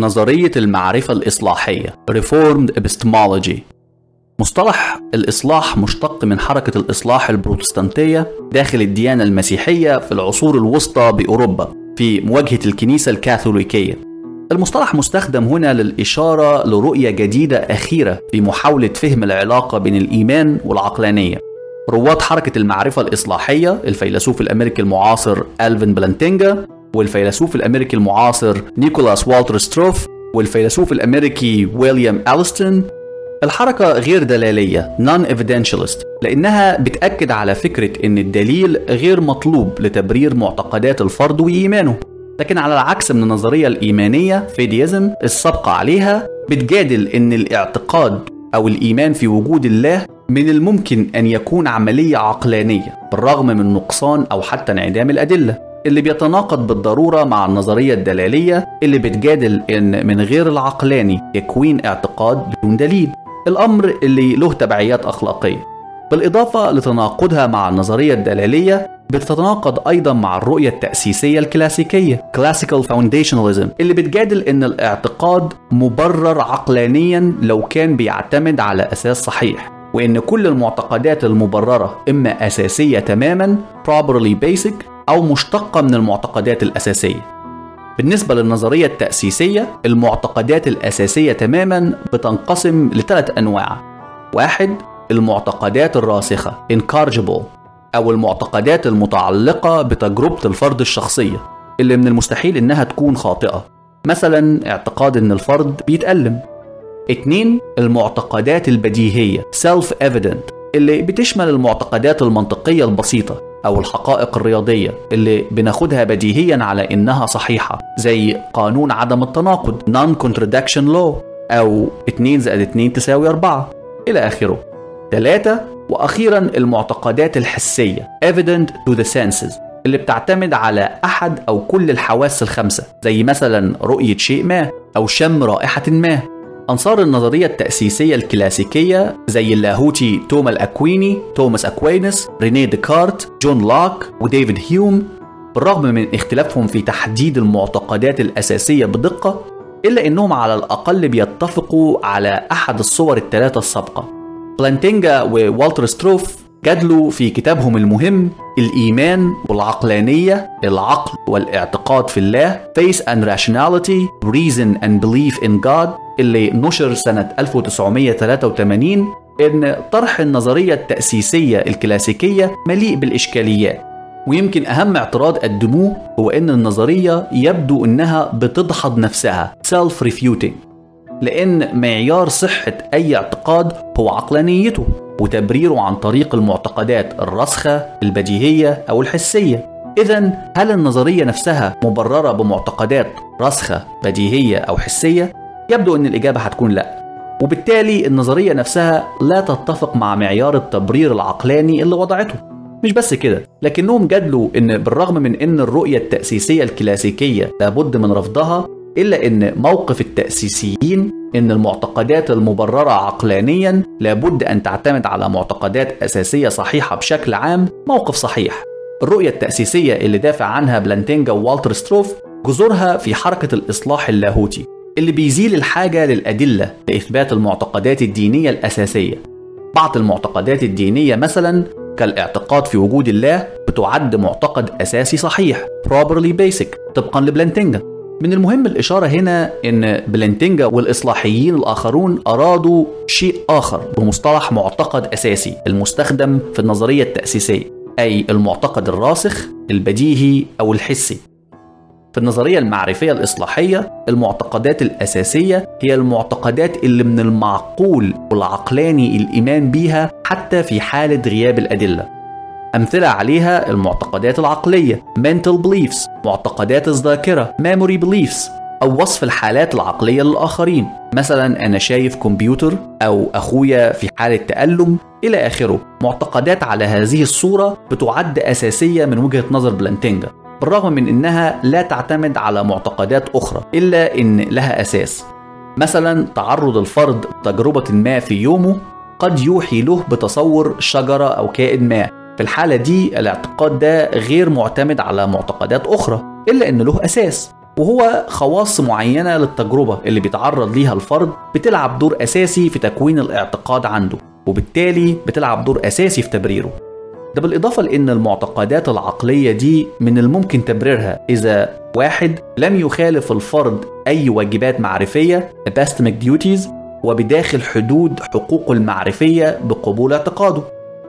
نظرية المعرفة الإصلاحية Reformed Epistemology. مصطلح الإصلاح مشتق من حركة الإصلاح البروتستانتية داخل الديانة المسيحية في العصور الوسطى بأوروبا في مواجهة الكنيسة الكاثوليكية. المصطلح مستخدم هنا للإشارة لرؤية جديدة أخيرة في محاولة فهم العلاقة بين الإيمان والعقلانية. رواد حركة المعرفة الإصلاحية الفيلسوف الأمريكي المعاصر ألفين بلانتينجا، والفيلسوف الأمريكي المعاصر نيكولاس والترستروف، والفيلسوف الأمريكي ويليام ألستون. الحركة غير دلالية Non-Evidentialist لأنها بتأكد على فكرة أن الدليل غير مطلوب لتبرير معتقدات الفرد وإيمانه، لكن على العكس من النظرية الإيمانية فيديزم السابقة عليها بتجادل أن الاعتقاد أو الإيمان في وجود الله من الممكن أن يكون عملية عقلانية بالرغم من نقصان أو حتى انعدام الأدلة، اللي بيتناقض بالضرورة مع النظرية الدلالية اللي بتجادل أن من غير العقلاني تكوين اعتقاد بدون دليل، الأمر اللي له تبعيات أخلاقية. بالإضافة لتناقضها مع النظرية الدلالية بتتناقض أيضا مع الرؤية التأسيسية الكلاسيكية Classical Foundationalism اللي بتجادل إن الاعتقاد مبرر عقلانيا لو كان بيعتمد على أساس صحيح، وإن كل المعتقدات المبررة إما أساسية تماما properly basic أو مشتقة من المعتقدات الأساسية. بالنسبة للنظرية التأسيسية المعتقدات الأساسية تماما بتنقسم لثلاث أنواع. واحد، المعتقدات الراسخة incorrigible أو المعتقدات المتعلقة بتجربة الفرد الشخصية اللي من المستحيل إنها تكون خاطئة، مثلا اعتقاد إن الفرد بيتألم. اتنين، المعتقدات البديهية self-evident اللي بتشمل المعتقدات المنطقية البسيطة أو الحقائق الرياضية اللي بناخدها بديهيا على إنها صحيحة، زي قانون عدم التناقض Non-Contradiction Law أو 2+2=4 إلى آخره. 3، وأخيرا المعتقدات الحسية Evident to the Senses اللي بتعتمد على أحد أو كل الحواس الخمسة، زي مثلا رؤية شيء ما أو شم رائحة ما. أنصار النظرية التأسيسية الكلاسيكية زي اللاهوتي توماس أكوينس، رينيه ديكارت، جون لوك، وديفيد هيوم، بالرغم من اختلافهم في تحديد المعتقدات الأساسية بدقة، إلا أنهم على الأقل بيتفقوا على أحد الصور الثلاثة السابقة. بلانتينجا ووالترستروف جادلوا في كتابهم المهم الإيمان والعقلانية، العقل والاعتقاد في الله Faith and Rationality Reason and Belief in God اللي نشر سنة 1983، إن طرح النظرية التأسيسية الكلاسيكية مليء بالإشكاليات، ويمكن أهم اعتراض قدموه هو إن النظرية يبدو إنها بتدحض نفسها self-refuting، لأن معيار صحة أي اعتقاد هو عقلانيته وتبريره عن طريق المعتقدات الراسخة البديهية أو الحسية. إذن هل النظرية نفسها مبررة بمعتقدات راسخة بديهية أو حسية؟ يبدو أن الإجابة هتكون لأ، وبالتالي النظرية نفسها لا تتفق مع معيار التبرير العقلاني اللي وضعته. مش بس كده، لكنهم جادلوا أن بالرغم من أن الرؤية التأسيسية الكلاسيكية لابد من رفضها، إلا أن موقف التأسيسيين أن المعتقدات المبررة عقلانيا لابد أن تعتمد على معتقدات أساسية صحيحة بشكل عام موقف صحيح. الرؤية التأسيسية اللي دافع عنها بلانتينجا ووالترستروف جذورها في حركة الإصلاح اللاهوتي اللي بيزيل الحاجة للأدلة لإثبات المعتقدات الدينية الأساسية. بعض المعتقدات الدينية مثلا كالاعتقاد في وجود الله بتعد معتقد أساسي صحيح properly basic طبقا لبلانتينجا. من المهم الإشارة هنا إن بلانتينجا والإصلاحيين الآخرون أرادوا شيء آخر بمصطلح معتقد أساسي المستخدم في النظرية التأسيسية، أي المعتقد الراسخ البديهي أو الحسي. في النظرية المعرفية الإصلاحية المعتقدات الأساسية هي المعتقدات اللي من المعقول والعقلاني الإيمان بيها حتى في حالة غياب الأدلة. أمثلة عليها المعتقدات العقلية mental beliefs، معتقدات الذاكرة memory beliefs، أو وصف الحالات العقلية للآخرين، مثلا أنا شايف كمبيوتر أو أخويا في حالة تألم إلى آخره. معتقدات على هذه الصورة بتعد أساسية من وجهة نظر بلانتينجا بالرغم من أنها لا تعتمد على معتقدات أخرى إلا أن لها أساس، مثلا تعرض الفرد لتجربة ما في يومه قد يوحي له بتصور شجرة أو كائن ما. في الحالة دي الاعتقاد ده غير معتمد على معتقدات أخرى إلا أن له أساس، وهو خواص معينة للتجربة اللي بيتعرض ليها الفرد بتلعب دور أساسي في تكوين الاعتقاد عنده، وبالتالي بتلعب دور أساسي في تبريره. ده بالإضافة لأن المعتقدات العقلية دي من الممكن تبريرها إذا واحد لم يخالف الفرد أي واجبات معرفية (epistemic duties) وبداخل حدود حقوقه المعرفية بقبول اعتقاده.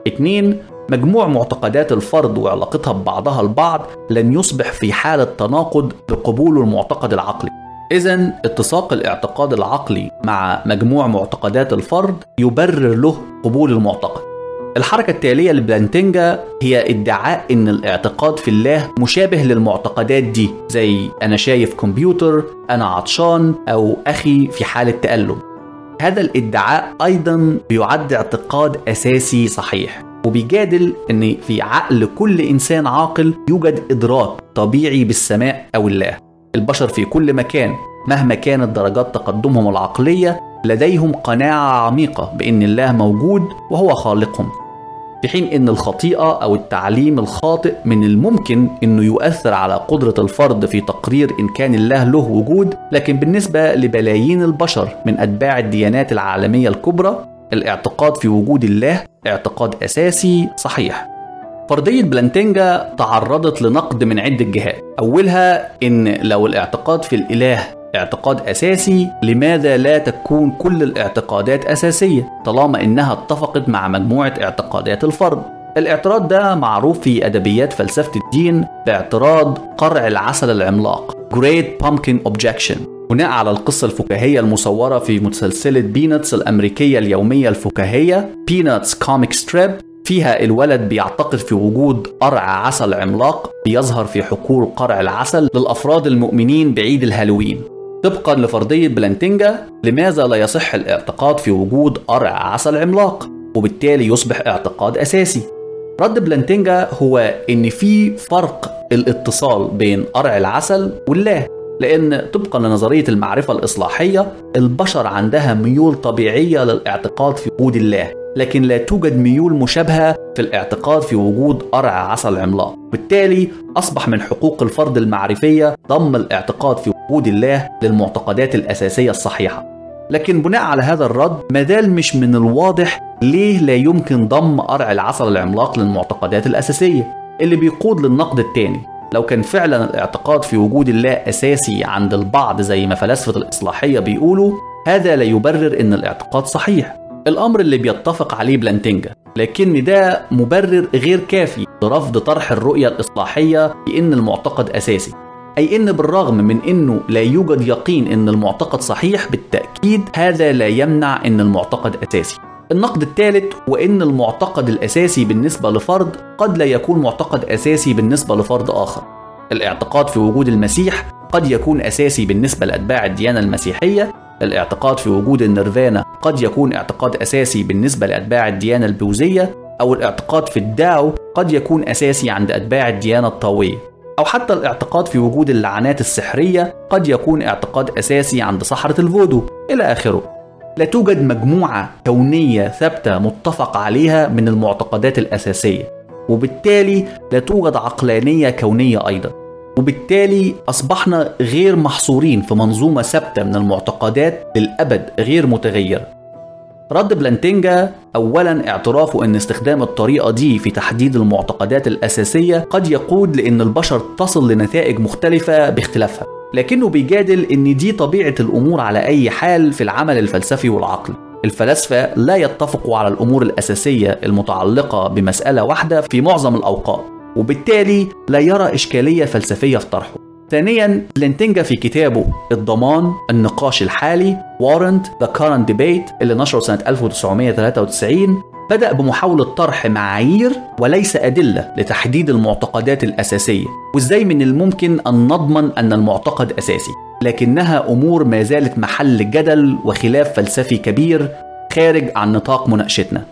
2. مجموع معتقدات الفرد وعلاقتها ببعضها البعض لن يصبح في حالة تناقض بقبول المعتقد العقلي. إذن اتساق الاعتقاد العقلي مع مجموع معتقدات الفرد يبرر له قبول المعتقد. الحركة التالية لبلانتينجا هي ادعاء إن الاعتقاد في الله مشابه للمعتقدات دي، زي أنا شايف كمبيوتر، أنا عطشان، أو أخي في حالة تألم. هذا الادعاء أيضا بيعد اعتقاد أساسي صحيح، وبيجادل إن في عقل كل إنسان عاقل يوجد إدراك طبيعي بالسماء أو الله. البشر في كل مكان مهما كانت درجات تقدمهم العقلية لديهم قناعة عميقة بأن الله موجود وهو خالقهم، في حين أن الخطيئة أو التعليم الخاطئ من الممكن أنه يؤثر على قدرة الفرد في تقرير إن كان الله له وجود. لكن بالنسبة لبلايين البشر من أتباع الديانات العالمية الكبرى، الاعتقاد في وجود الله اعتقاد أساسي صحيح. فرضية بلانتينجا تعرضت لنقد من عدة جهات، أولها إن لو الاعتقاد في الإله اعتقاد أساسي، لماذا لا تكون كل الاعتقادات أساسية طالما إنها اتفقت مع مجموعة اعتقادات الفرد؟ الاعتراض ده معروف في أدبيات فلسفة الدين باعتراض قرع العسل العملاق Great Pumpkin Objection، بناء على القصة الفكاهية المصورة في مسلسلة بيناتس الأمريكية اليومية الفكاهية Peanuts Comic Strip، فيها الولد بيعتقد في وجود قرع عسل عملاق بيظهر في حقول قرع العسل للأفراد المؤمنين بعيد الهالوين. طبقا لفرضية بلانتينجا، لماذا لا يصح الاعتقاد في وجود قرع عسل عملاق وبالتالي يصبح اعتقاد أساسي؟ رد بلانتينجا هو إن في فرق الاتصال بين قرع العسل والله، لأن طبقا لنظرية المعرفة الإصلاحية البشر عندها ميول طبيعية للاعتقاد في وجود الله، لكن لا توجد ميول مشابهة في الاعتقاد في وجود قرع عسل عملاق. بالتالي أصبح من حقوق الفرد المعرفية ضم الاعتقاد في وجود الله للمعتقدات الأساسية الصحيحة. لكن بناء على هذا الرد مازال مش من الواضح ليه لا يمكن ضم قرع العسل العملاق للمعتقدات الأساسية، اللي بيقود للنقد الثاني. لو كان فعلا الاعتقاد في وجود الله أساسي عند البعض زي ما فلاسفة الإصلاحية بيقولوا، هذا لا يبرر إن الاعتقاد صحيح، الأمر اللي بيتفق عليه بلانتينجا. لكن ده مبرر غير كافي لرفض طرح الرؤية الإصلاحية بأن المعتقد أساسي، أي أن بالرغم من أنه لا يوجد يقين أن المعتقد صحيح بالتأكيد، هذا لا يمنع أن المعتقد أساسي. النقد الثالث هو أن المعتقد الأساسي بالنسبة لفرد قد لا يكون معتقد أساسي بالنسبة لفرد آخر. الاعتقاد في وجود المسيح قد يكون أساسي بالنسبة لأتباع الديانة المسيحية، الاعتقاد في وجود النيرفانا قد يكون اعتقاد أساسي بالنسبة لأتباع الديانة البوذية، أو الاعتقاد في الداو قد يكون أساسي عند أتباع الديانة الطاوية، أو حتى الاعتقاد في وجود اللعنات السحرية قد يكون اعتقاد أساسي عند سحرة الفودو إلى آخره. لا توجد مجموعة كونية ثابتة متفق عليها من المعتقدات الأساسية، وبالتالي لا توجد عقلانية كونية أيضا، وبالتالي أصبحنا غير محصورين في منظومة ثابتة من المعتقدات للأبد غير متغيرة. رد بلانتينجا أولا اعترافه أن استخدام الطريقة دي في تحديد المعتقدات الأساسية قد يقود لأن البشر تصل لنتائج مختلفة باختلافها، لكنه بيجادل أن دي طبيعة الأمور على أي حال في العمل الفلسفي والعقلي. الفلاسفة لا يتفقوا على الأمور الأساسية المتعلقة بمسألة واحدة في معظم الأوقات، وبالتالي لا يرى إشكالية فلسفية في طرحه. ثانياً، بلانتينجا في كتابه الضمان النقاش الحالي Warrant the Current Debate اللي نشره سنة 1993 بدأ بمحاولة طرح معايير وليس أدلة لتحديد المعتقدات الأساسية، وإزاي من الممكن أن نضمن أن المعتقد أساسي، لكنها أمور ما زالت محل جدل وخلاف فلسفي كبير خارج عن نطاق مناقشتنا.